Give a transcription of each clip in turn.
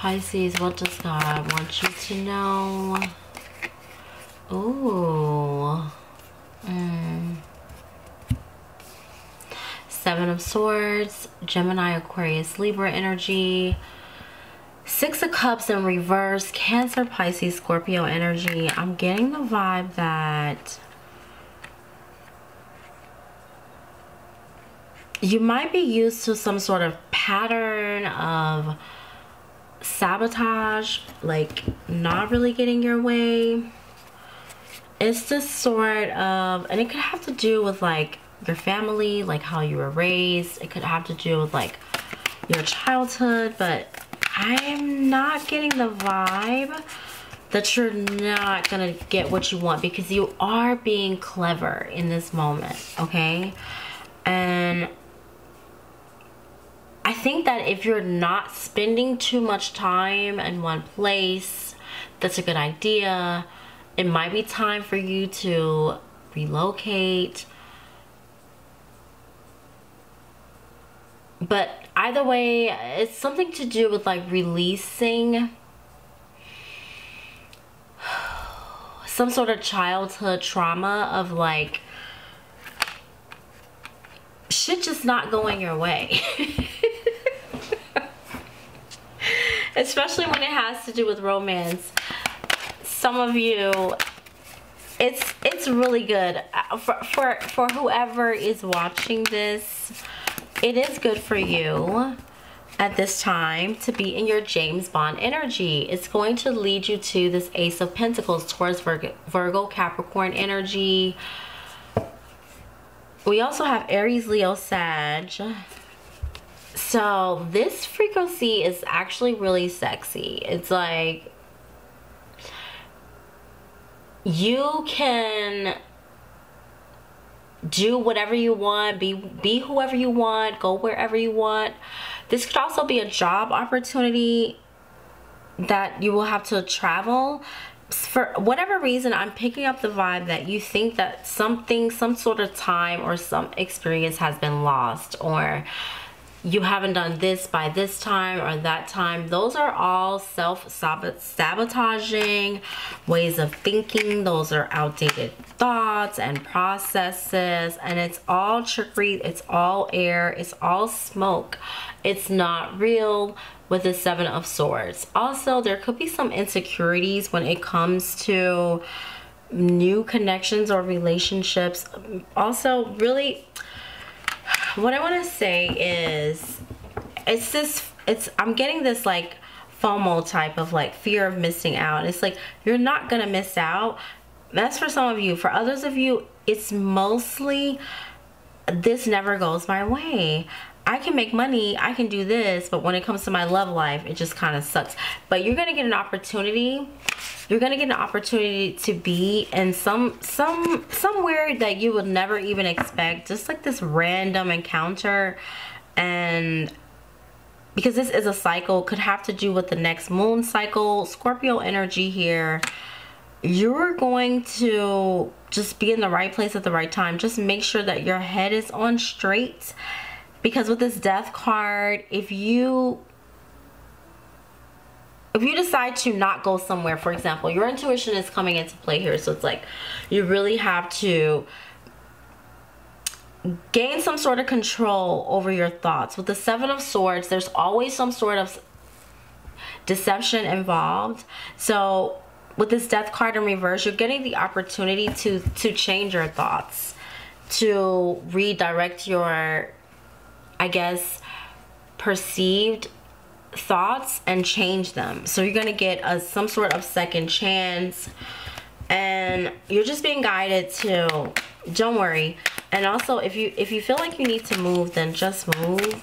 Pisces, what does God want you to know? Ooh. Seven of Swords, Gemini, Aquarius, Libra energy. Six of Cups in reverse, Cancer, Pisces, Scorpio energy. I'm getting the vibe that you might be used to some sort of pattern of sabotage, like not really getting your way. It's this sort of, and it could have to do with like your family, like how you were raised. It could have to do with like your childhood, but I'm not getting the vibe that you're not gonna get what you want, because you are being clever in this moment, okay? And I think that if you're not spending too much time in one place, that's a good idea. It might be time for you to relocate. But either way, it's something to do with like releasing some sort of childhood trauma of like shit just not going your way. Especially when it has to do with romance. Some of you, it's really good for whoever is watching this. It is good for you at this time to be in your James Bond energy. It's going to lead you to this Ace of Pentacles, Taurus, Virgo, Capricorn energy. We also have Aries, Leo, Sag. So this frequency is actually really sexy. It's like you can do whatever you want, be whoever you want, go wherever you want. This could also be a job opportunity that you will have to travel. For whatever reason, I'm picking up the vibe that you think that something, some sort of time or some experience has been lost, or you haven't done this by this time or that time. Those are all self-sabotaging ways of thinking. Those are outdated thoughts and processes, and it's all trickery, it's all air, it's all smoke. It's not real with the Seven of Swords. Also, there could be some insecurities when it comes to new connections or relationships. Also, really, what I want to say is I'm getting this like FOMO type of like fear of missing out. It's like you're not gonna miss out. That's for some of you. For others of you, it's mostly this never goes my way. I can make money, I can do this, but when it comes to my love life, it just kind of sucks. But you're gonna get an opportunity. You're gonna get an opportunity to be in somewhere that you would never even expect, just like this random encounter. And because this is a cycle, could have to do with the next moon cycle, Scorpio energy here. You're going to just be in the right place at the right time. Just make sure that your head is on straight. Because with this Death card, if you decide to not go somewhere, for example, your intuition is coming into play here. So it's like you really have to gain some sort of control over your thoughts. With the Seven of Swords, there's always some sort of deception involved. So with this Death card in reverse, you're getting the opportunity to change your thoughts, to redirect your, I guess, perceived thoughts and change them. So you're gonna get some sort of second chance, and you're just being guided to, don't worry. And also, if you feel like you need to move, then just move.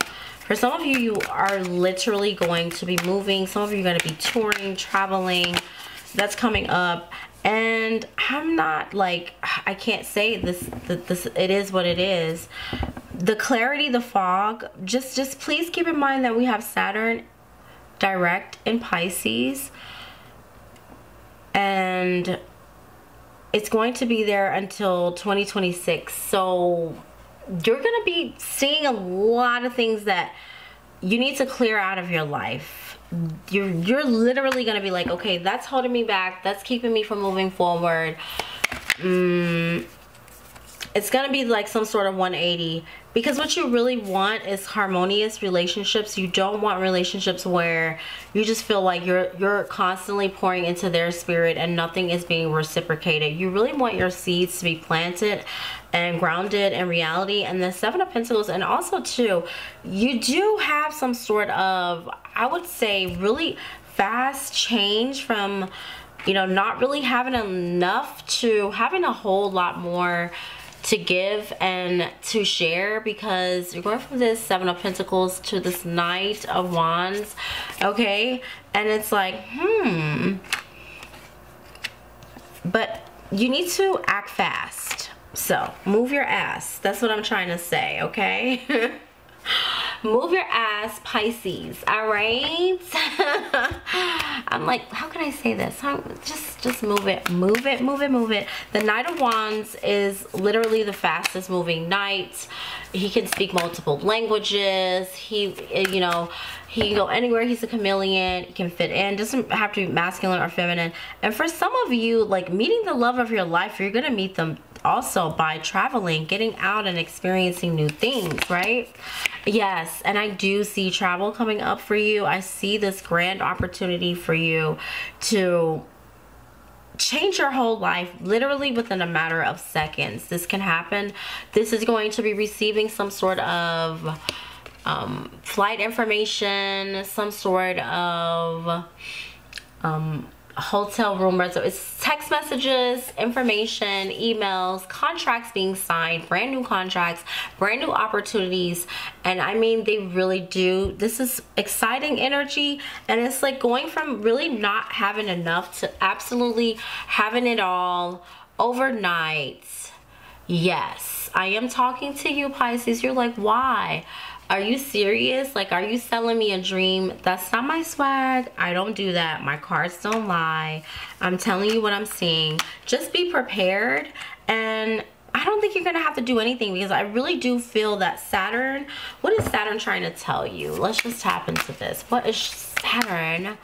For some of you, you are literally going to be moving. Some of you are gonna be touring, traveling. That's coming up. And I'm not like, I can't say this, it is what it is. The clarity, the fog, just please keep in mind that we have Saturn direct in Pisces, and it's going to be there until 2026. So you're gonna be seeing a lot of things that you need to clear out of your life. you're literally gonna be like, okay, that's holding me back, that's keeping me from moving forward. It's gonna be like some sort of 180, because what you really want is harmonious relationships. You don't want relationships where you just feel like you're constantly pouring into their spirit and nothing is being reciprocated. You really want your seeds to be planted and grounded in reality. And the Seven of Pentacles, and also too, you do have some sort of, I would say, really fast change from, you know, not really having enough to having a whole lot more to give and to share, because you're going from this Seven of Pentacles to this Knight of Wands, okay? And it's like, but you need to act fast. So move your ass. That's what I'm trying to say, okay? Move your ass, Pisces, all right? I'm like, how can I say this? Just move it, move it, move it, move it. The Knight of Wands is literally the fastest moving knight. He can speak multiple languages. He can go anywhere. He's a chameleon. He can fit in. Doesn't have to be masculine or feminine. And for some of you, like meeting the love of your life, you're gonna meet them also by traveling, getting out and experiencing new things, right? Yes, and I do see travel coming up for you. I see this grand opportunity for you to change your whole life literally within a matter of seconds. This can happen. This is going to be receiving some sort of flight information, some sort of hotel room reservation. It's text messages, information, emails, contracts being signed, brand new contracts, brand new opportunities. And I mean, they really do. This is exciting energy, and it's like going from really not having enough to absolutely having it all overnight. Yes, I am talking to you, Pisces. You're like, why? Are you serious? Like, are you selling me a dream? That's not my swag. I don't do that. My cards don't lie. I'm telling you what I'm seeing. Just be prepared. And I don't think you're gonna have to do anything, because I really do feel that Saturn, what is Saturn trying to tell you? Let's just tap into this. What is Saturn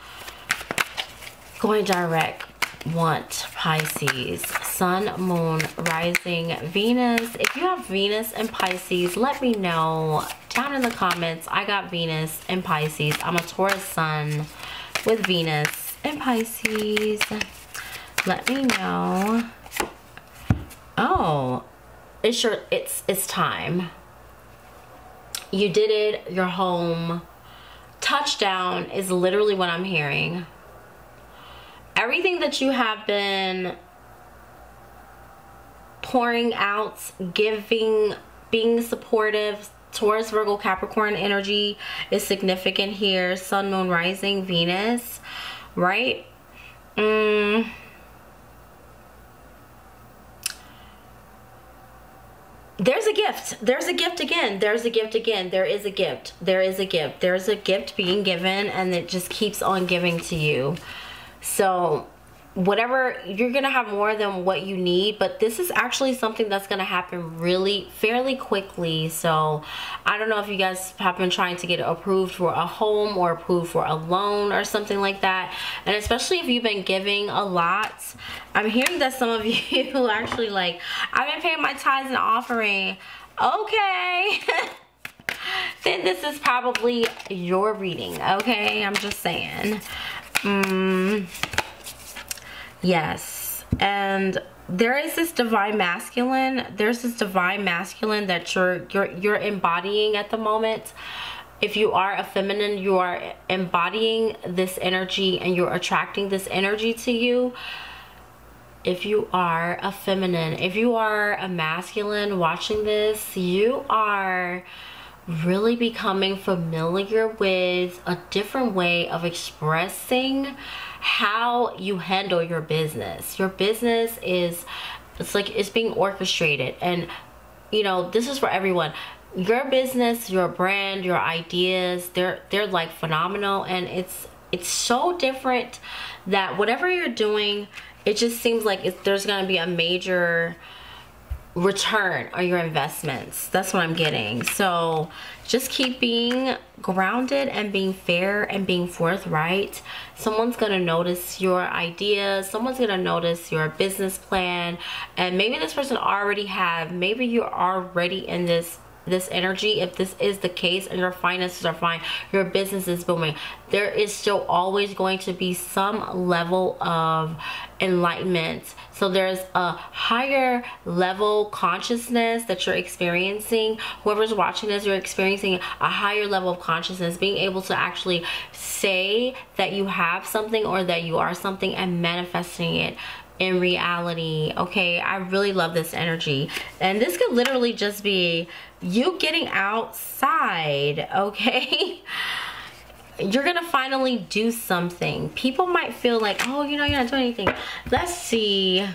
going direct want, Pisces? Sun, Moon, Rising, Venus. If you have Venus and Pisces, let me know down in the comments. I got Venus and Pisces. I'm a Taurus Sun with Venus and Pisces. Let me know. Oh, it's time. You did it. You're home. Touchdown is literally what I'm hearing. Everything that you have been pouring out, giving, being supportive, Taurus, Virgo, Capricorn energy is significant here. Sun, Moon, Rising, Venus, right? There's a gift. There's a gift again. There's a gift again. There is a gift. There is a gift. There is a gift being given, and it just keeps on giving to you. So whatever, you're gonna have more than what you need, but this is actually something that's gonna happen really fairly quickly. So I don't know if you guys have been trying to get approved for a home or approved for a loan or something like that, and especially if you've been giving a lot. I'm hearing that some of you actually like, I've been paying my tithes and offering, okay? Then this is probably your reading, okay? I'm just saying. Yes, and there is this divine masculine. There's this divine masculine that you're embodying at the moment. If you are a feminine, you are embodying this energy and you're attracting this energy to you. If you are a feminine, if you are a masculine watching this, you are really becoming familiar with a different way of expressing how you handle your business. Your business is, it's like it's being orchestrated, and you know, this is for everyone. Your business, your brand, your ideas, they're like phenomenal, and it's so different that whatever you're doing, it just seems like there's gonna be a major return on your investments. That's what I'm getting. So just keep being grounded and being fair and being forthright. Someone's gonna notice your ideas, someone's gonna notice your business plan, and maybe this person already have, maybe you're already in this energy. If this is the case and your finances are fine, your business is booming, there is still always going to be some level of enlightenment. So there's a higher level consciousness that you're experiencing. Whoever's watching this, you're experiencing a higher level of consciousness, being able to actually say that you have something or that you are something and manifesting it in reality. Okay, I really love this energy, and this could literally just be you getting outside. Okay, you're gonna finally do something. People might feel like, oh, you know, you're not doing anything. Let's see,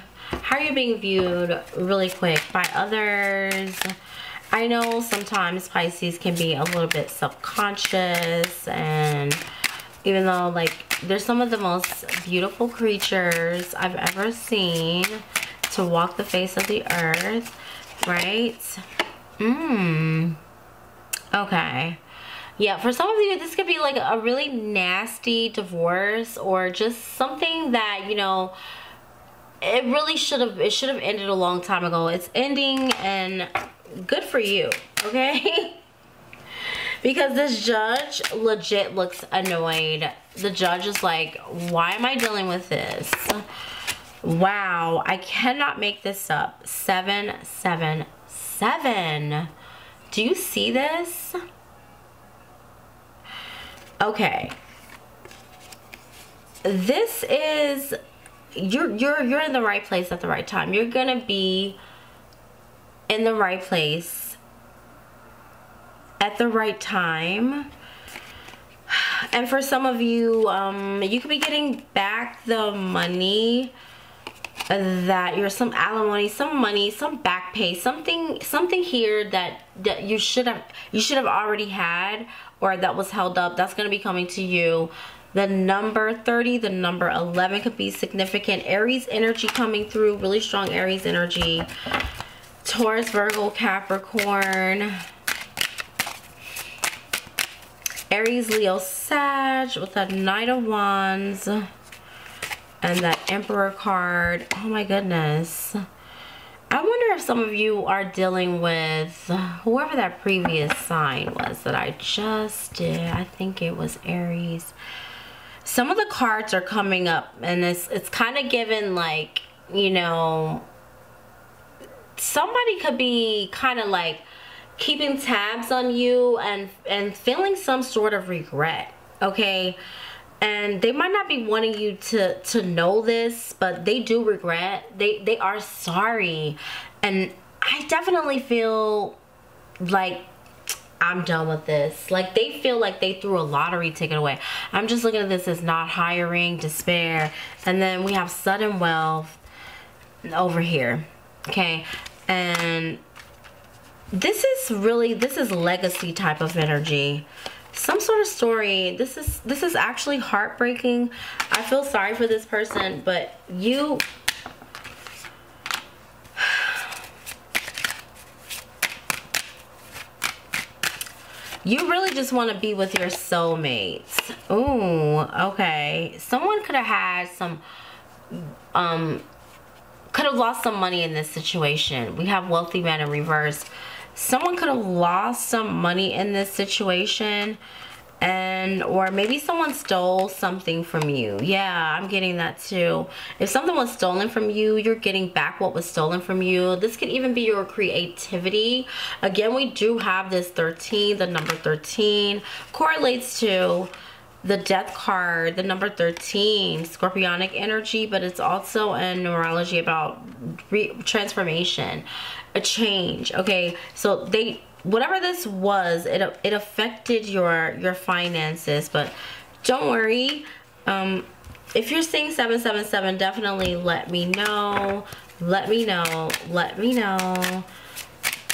how are you being viewed really quick by others? I know sometimes Pisces can be a little bit subconscious, and even though, like, they're some of the most beautiful creatures I've ever seen to walk the face of the earth, right? Okay. Yeah, for some of you, this could be like a really nasty divorce, or just something that, you know, it should have ended a long time ago. It's ending, and good for you, okay? Because this judge legit looks annoyed. The judge is like, why am I dealing with this? Wow, I cannot make this up. 777. Do you see this? Okay. This is, you're in the right place at the right time. You're gonna be in the right place at the right time. And for some of you, you could be getting back the money that you're, some alimony, some money, some back pay, something here that you should have already had, or that was held up. That's going to be coming to you. The number 30, the number 11 could be significant. Aries energy coming through, really strong Aries energy. Taurus, Virgo, Capricorn, Aries, Leo, Sag, with that Knight of Wands and that Emperor card. Oh my goodness. I wonder if some of you are dealing with whoever that previous sign was that I just did. I think it was Aries. Some of the cards are coming up, and it's kind of given, like, you know, somebody could be kind of like keeping tabs on you and feeling some sort of regret, okay? And they might not be wanting you to know this, but they do regret. They are sorry. And I definitely feel like I'm done with this. Like, they feel like they threw a lottery ticket away. I'm just looking at this as not hiring, despair. And then we have sudden wealth over here, okay? And this is legacy type of energy, some sort of story. This is actually heartbreaking. I feel sorry for this person, but you really just want to be with your soulmates. Ooh, okay. Someone could have had some could have lost some money in this situation. We have wealthy man in reverse. Someone could have lost some money in this situation, and or maybe someone stole something from you. Yeah, I'm getting that too. If something was stolen from you, you're getting back what was stolen from you. This could even be your creativity. Again, we do have this 13, the number 13 correlates to the death card, the number 13, scorpionic energy, but it's also in numerology about transformation, a change. Okay, so they, whatever this was, it affected your finances, but don't worry. If you're seeing 777, definitely let me know. Let me know.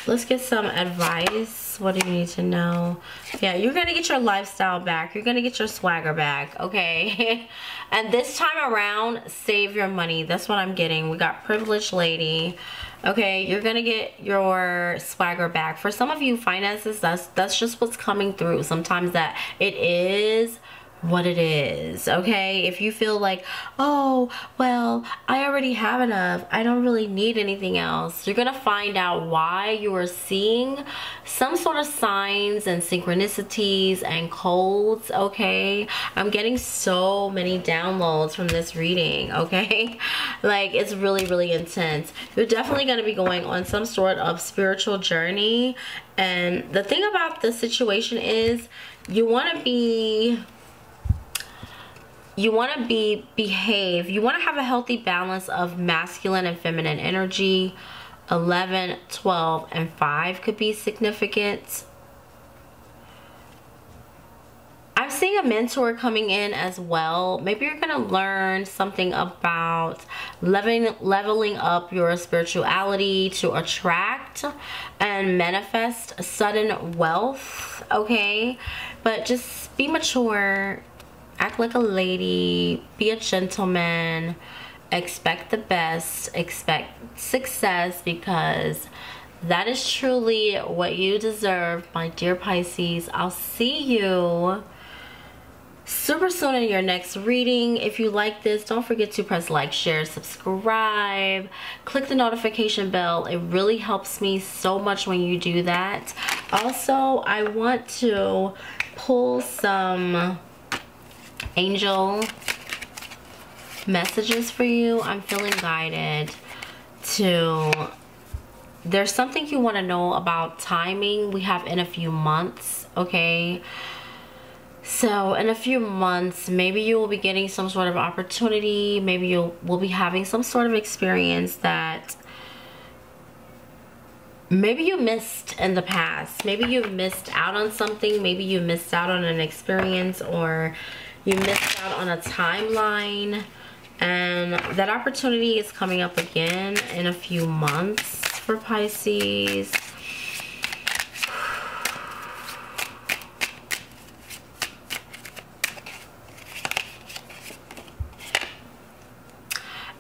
Let's get some advice. What do you need to know? Yeah, you're gonna get your lifestyle back. You're gonna get your swagger back, okay? And this time around, save your money. That's what I'm getting. We got privileged lady. Okay, you're gonna get your swagger back. For some of you, finances, that's just what's coming through. Sometimes that it is what it is, okay? If you feel like, oh, well, I already have enough, I don't really need anything else, you're gonna find out why you are seeing some sort of signs and synchronicities and codes, okay? I'm getting so many downloads from this reading, okay? Like, it's really, really intense. You're definitely gonna be going on some sort of spiritual journey. And the thing about this situation is you wanna be... You want to have a healthy balance of masculine and feminine energy. 11, 12, and 5 could be significant. I'm seeing a mentor coming in as well. Maybe you're going to learn something about leveling up your spirituality to attract and manifest sudden wealth, okay? But just be mature. Act like a lady, be a gentleman, expect the best, expect success, because that is truly what you deserve, my dear Pisces. I'll see you super soon in your next reading. If you like this, don't forget to press like, share, subscribe, click the notification bell. It really helps me so much when you do that. Also, I want to pull some angel messages for you. I'm feeling guided to, there's something you want to know about timing. We have in a few months, okay? So in a few months, maybe you will be getting some sort of opportunity. Maybe you will be having some sort of experience that maybe you missed in the past. Maybe you missed out on something. Maybe you missed out on an experience, or you missed out on a timeline, and that opportunity is coming up again in a few months for Pisces.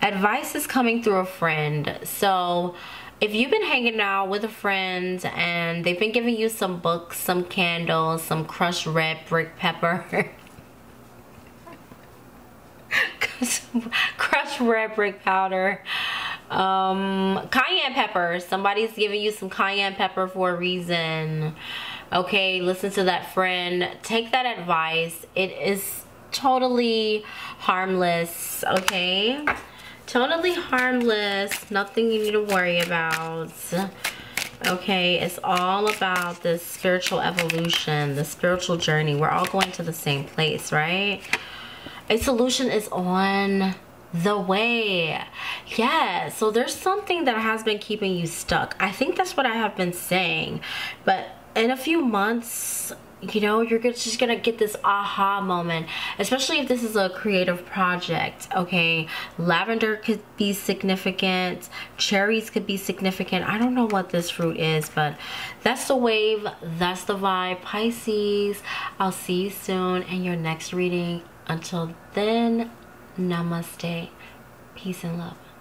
Advice is coming through a friend. So if you've been hanging out with a friend and they've been giving you some books, some candles, some crushed red brick pepper, crushed red brick powder, cayenne pepper. Somebody's giving you some cayenne pepper for a reason, okay? Listen to that friend, take that advice. It is totally harmless, okay? Totally harmless, nothing you need to worry about, okay? It's all about this spiritual evolution, the spiritual journey. We're all going to the same place, right? A solution is on the way. Yeah, so there's something that has been keeping you stuck. I think that's what I have been saying. But in a few months, you know, you're just gonna get this aha moment, especially if this is a creative project, okay? Lavender could be significant. Cherries could be significant. I don't know what this fruit is, but that's the wave, that's the vibe, Pisces. I'll see you soon in your next reading. Until then, namaste, peace and love.